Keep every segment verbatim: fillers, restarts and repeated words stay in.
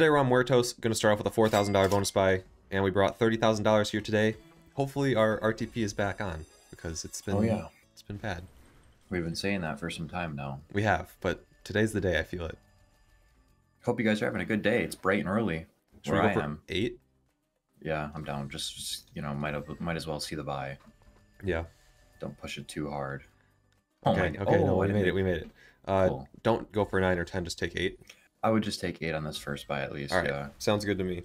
today we're on Muertos. Going to start off with a four thousand dollar bonus buy, and we brought thirty thousand dollars here today. Hopefully our R T P is back on, because it's been, oh, yeah. it's been bad. We've been saying that for some time now. We have, but today's the day, I feel it. Hope you guys are having a good day. It's bright and early. Should where we go I for am. eight? Yeah, I'm down. Just, just you know, might have, might as well see the buy. Yeah. Don't push it too hard. Oh okay, my, okay, oh, no, we made it, we made it. Uh, cool. Don't go for nine or ten, just take eight. I would just take eight on this first buy at least, All right. yeah. Sounds good to me.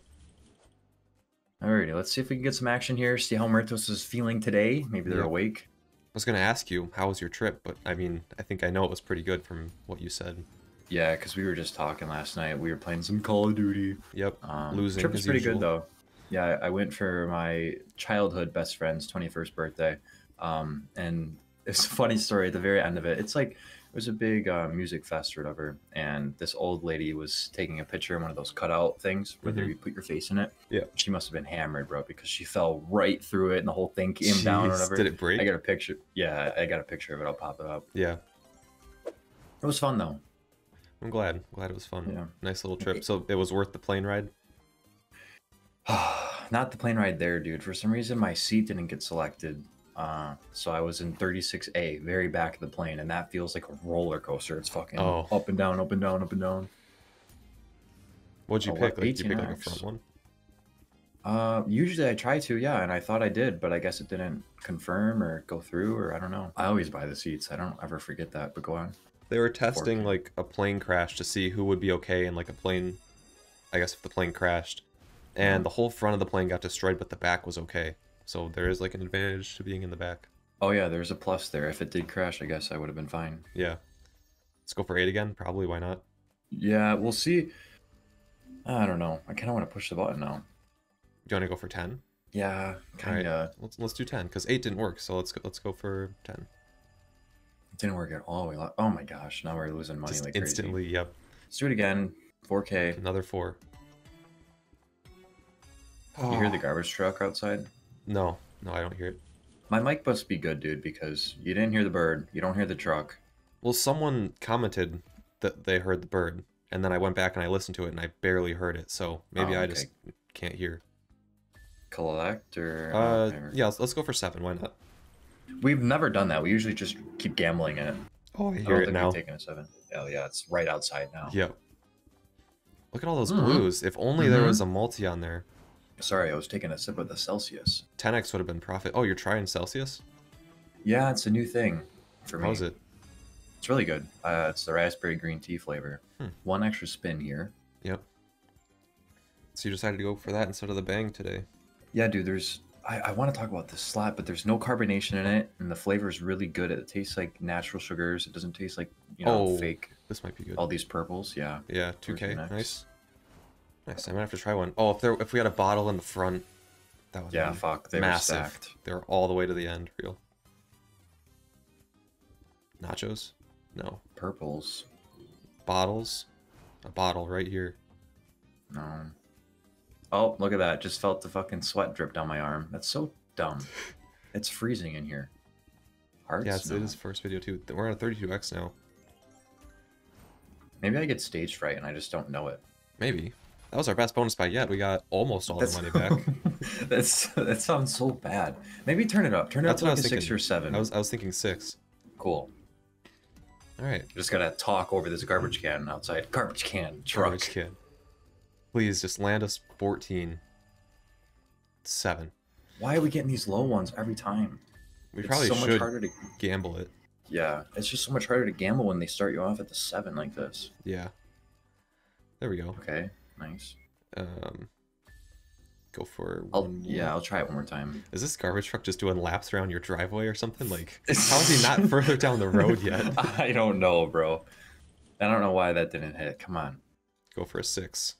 Alrighty, let's see if we can get some action here, see how Muertos is feeling today. Maybe they're yeah. awake. I was going to ask you, how was your trip? But, I mean, I think I know it was pretty good from what you said. Yeah, because we were just talking last night. We were playing some Call of Duty. Yep, um, losing trip was pretty usual. good, though. Yeah, I went for my childhood best friend's twenty-first birthday. Um, and it's a funny story at the very end of it. It's like... It was a big uh, music fest or whatever, and this old lady was taking a picture in one of those cutout things where mm-hmm. you put your face in it. Yeah. She must have been hammered, bro, because she fell right through it and the whole thing came Jeez, down or whatever. Did it break? I got a picture. Yeah, I got a picture of it. I'll pop it up. Yeah. It was fun, though. I'm glad. Glad it was fun. Yeah. Nice little trip. So it was worth the plane ride? Not the plane ride there, dude. For some reason, my seat didn't get selected. Uh, so I was in thirty-six A, very back of the plane, and that feels like a roller coaster. It's fucking oh. up and down, up and down, up and down. What'd you oh, pick? Like, did you pick like a front one? Uh, usually I try to, yeah, and I thought I did, but I guess it didn't confirm or go through, or I don't know. I always buy the seats. I don't ever forget that, but go on. They were testing Fork. like a plane crash to see who would be okay in like a plane, I guess if the plane crashed, and mm-hmm. the whole front of the plane got destroyed, but the back was okay. So there is like an advantage to being in the back. Oh yeah, there's a plus there. If it did crash, I guess I would have been fine. Yeah. Let's go for eight again. Probably. Why not? Yeah, we'll see. I don't know. I kind of want to push the button now. Do you want to go for ten? Yeah, kind of. Right. Let's let's do ten because eight didn't work. So let's go, let's go for ten. It didn't work at all. We lost. Oh my gosh! Now we're losing money Just like instantly. Crazy. Yep. Let's do it again. four K. Another four. Oh. You hear the garbage truck outside? No, no, I don't hear it. My mic must be good, dude, because you didn't hear the bird, you don't hear the truck. Well, someone commented that they heard the bird, and then I went back and I listened to it, and I barely heard it, so maybe oh, okay. I just can't hear. Collect, or... Uh, yeah, let's go for seven, why not? We've never done that, we usually just keep gambling in it. Oh, I hear I it now. Taking a seven. Hell yeah, it's right outside now. Yep. Look at all those mm-hmm. blues, if only mm-hmm. there was a multi on there. Sorry, I was taking a sip of the Celsius. ten X would have been profit. Oh, you're trying Celsius? Yeah, it's a new thing for me. How's it? It's really good. Uh, it's the raspberry green tea flavor. Hmm. One extra spin here. Yep. So you decided to go for that instead of the Bang today. Yeah, dude, there's... I, I want to talk about this slot, but there's no carbonation in it, and the flavor is really good. It tastes like natural sugars. It doesn't taste like, you know, oh, fake. This might be good. All these purples, yeah. Yeah, two K, nice. Nice, I might have to try one. Oh, if there, if we had a bottle in the front, that would yeah, be fuck, they massive. Were stacked. They were all the way to the end, real. Nachos? No. Purples. Bottles? A bottle right here. No. Oh, look at that. Just felt the fucking sweat drip down my arm. That's so dumb. It's freezing in here. Hearts? Yeah, it's, no. it is first video, too. We're on a thirty-two X now. Maybe I get stage fright and I just don't know it. Maybe. That was our best bonus buy yet. We got almost all that's, the money back. that's that sounds so bad. Maybe turn it up. Turn it that's up to like a thinking. six or seven. I was I was thinking six. Cool. All right. Just gotta talk over this garbage can outside. Garbage can truck. Garbage can. Please just land us fourteen. Seven. Why are we getting these low ones every time? We it's probably so should much harder to gamble it. Yeah, it's just so much harder to gamble when they start you off at the seven like this. Yeah. There we go. Okay. Nice. Um, go for. I'll, one yeah, I'll try it one more time. Is this garbage truck just doing laps around your driveway or something? Like, how is he not further down the road yet? I don't know, bro. I don't know why that didn't hit. Come on. Go for a six.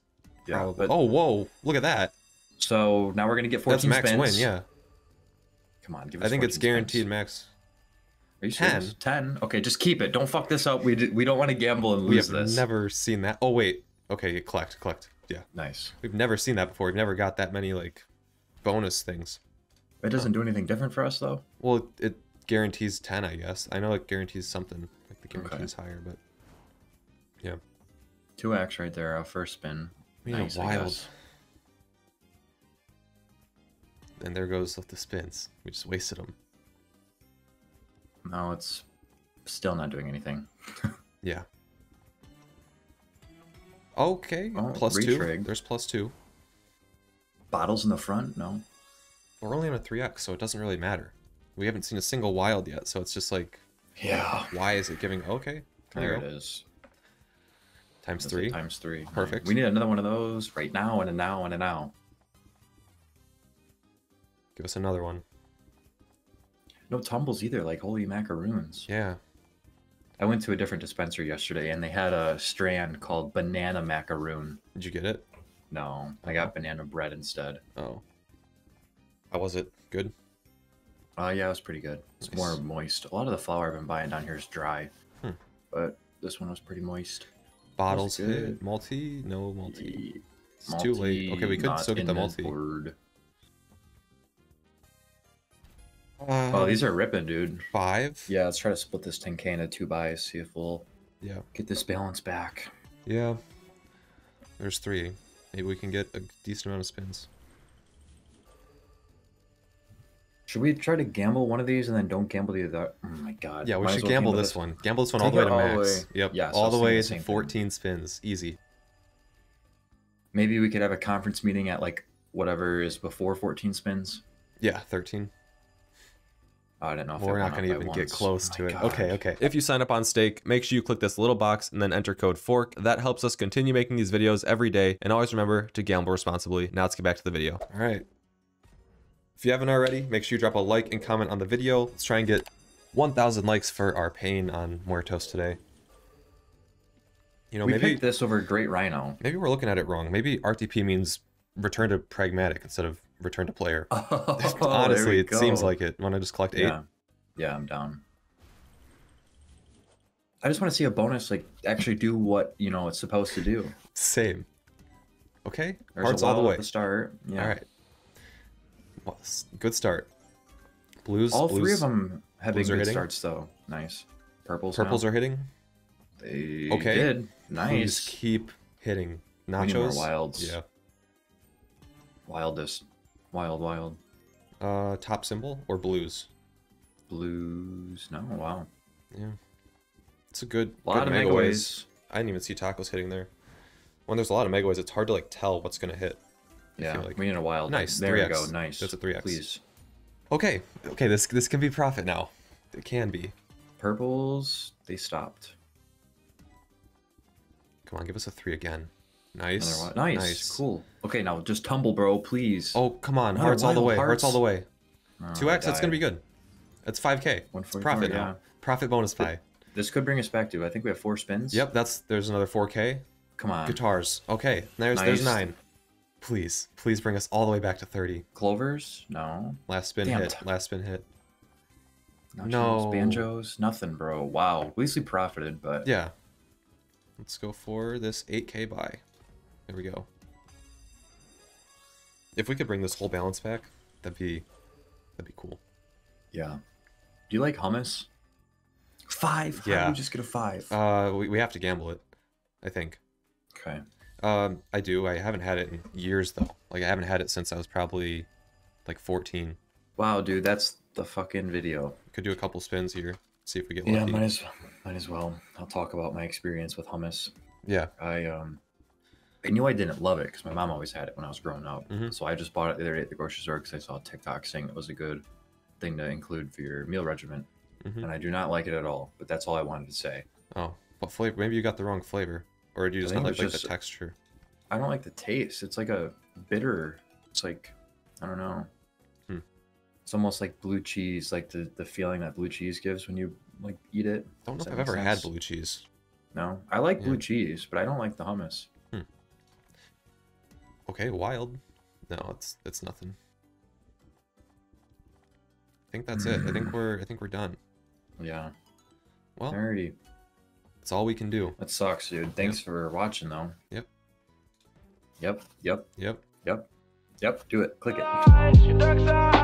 Yeah. But, oh, whoa! Look at that. So now we're gonna get fourteen. That's max spins. Win, yeah. Come on, give us I think it's guaranteed spins. Max. Are you ten. Serious? Ten. Okay, just keep it. Don't fuck this up. We d we don't want to gamble and lose this. We have this. Never seen that. Oh wait. Okay, collect, collect. Yeah. Nice. We've never seen that before. We've never got that many, like, bonus things. It doesn't do anything different for us, though? Well, it, it guarantees ten, I guess. I know it guarantees something. Like, the guarantee okay. is higher, but... Yeah. two X right there, our first spin. Being nice, wild. And there goes the spins. We just wasted them. No, it's still not doing anything. Yeah. Okay, oh, plus retrig. two. There's plus two. Bottles in the front? No. We're only on a three X, so it doesn't really matter. We haven't seen a single wild yet, so it's just like... Yeah. Why is it giving... Okay. There, there it is. Times That's three? Times three. Perfect. Right. We need another one of those right now, and a now, and a now. Give us another one. No tumbles either, like holy macaroons. Yeah. I went to a different dispenser yesterday, and they had a strand called banana macaroon. Did you get it? No. I got banana bread instead. Oh. How was it? Good? Uh, yeah, it was pretty good. It's nice. More moist. A lot of the flour I've been buying down here is dry. Hmm. But this one was pretty moist. Bottles hit. Multi? No multi. It's multi, too late. Okay, we could still get the multi. Board. Uh, oh, these are ripping, dude. Five? Yeah, let's try to split this ten K into two buys, see if we'll yeah. get this balance back. Yeah. There's three. Maybe we can get a decent amount of spins. Should we try to gamble one of these and then don't gamble the other? Oh my god. Yeah, we Might should well gamble, gamble this, this one. Gamble this one all the way to max. Way. Yep, yeah, so all the way to fourteen thing. Spins. Easy. Maybe we could have a conference meeting at like whatever is before fourteen spins. Yeah, thirteen. Oh, I don't know if we're not going to even get close to it. Okay, okay. If you sign up on Stake, make sure you click this little box and then enter code FORK. That helps us continue making these videos every day. And always remember to gamble responsibly. Now let's get back to the video. All right. If you haven't already, make sure you drop a like and comment on the video. Let's try and get one thousand likes for our pain on Muertos today. You know, we maybe picked this over Great Rhino. Maybe we're looking at it wrong. Maybe R T P means return to Pragmatic instead of return to player. Oh, honestly, it go. seems like it. Want to just collect eight? Yeah. yeah, I'm down. I just want to see a bonus, like actually do what you know it's supposed to do. Same. Okay. There's Hearts all the way. At the start. Yeah. All right. Well, good start. Blues. All blues, three of them have big good hitting. starts, though. Nice. Purples. Purples now. are hitting. They okay. did. Nice. Please keep hitting. Nachos. We need more wilds. Yeah. Wildest. Wild, wild. Uh, top symbol or blues? Blues. No. Wow. Yeah. It's a good. A lot good of megaways. I didn't even see tacos hitting there. When there's a lot of megaways, it's hard to like tell what's gonna hit. Yeah, like. we need a wild. Nice, there we go. Nice. That's a three X. Please. Okay, okay. This this can be profit now. It can be. Purples. They stopped. Come on, give us a three again. Nice. Nice. Nice. Cool. Okay, now just tumble, bro. Please. Oh, come on. Hearts all the way. Hearts all the way. Two X. That's gonna be good. That's five K. It's profit yeah. now. Profit bonus pie. This could bring us back to. I think we have four spins. Yep. That's there's another four K. Come on. Guitars. Okay. There's nice. there's nine. Please, please bring us all the way back to thirty. Clovers? No. Last spin Damn. hit. Last spin hit. Nachos, no. Banjos? Nothing, bro. Wow. At least we profited, but... Yeah. Let's go for this eight K buy. There we go. If we could bring this whole balance back, that'd be... That'd be cool. Yeah. Do you like hummus? Five! How yeah. do we just get a five? Uh, we, we have to gamble it, I think. Okay. Um, I do. I haven't had it in years, though. Like, I haven't had it since I was probably, like, fourteen. Wow, dude, that's the fucking video. Could do a couple spins here, see if we get lucky. Yeah, might as, might as well. I'll talk about my experience with hummus. Yeah. I, um, I knew I didn't love it, because my mom always had it when I was growing up. Mm-hmm. So I just bought it the other day at the grocery store, because I saw a TikTok saying it was a good thing to include for your meal regimen. Mm-hmm. And I do not like it at all, but that's all I wanted to say. Oh, but flavor, maybe you got the wrong flavor. Or do you just not like, just, like the texture? I don't like the taste. It's like a bitter. It's like, I don't know. Hmm. It's almost like blue cheese, like the, the feeling that blue cheese gives when you like eat it. I don't know if I've ever had blue cheese. No? I like yeah. blue cheese, but I don't like the hummus. Hmm. Okay, wild. No, it's it's nothing. I think that's mm. it. I think we're I think we're done. Yeah. Well. Alrighty. That's all we can do. That sucks, dude. Thanks yep. for watching, though. Yep. Yep. Yep. Yep. Yep. Yep. Do it. Click it.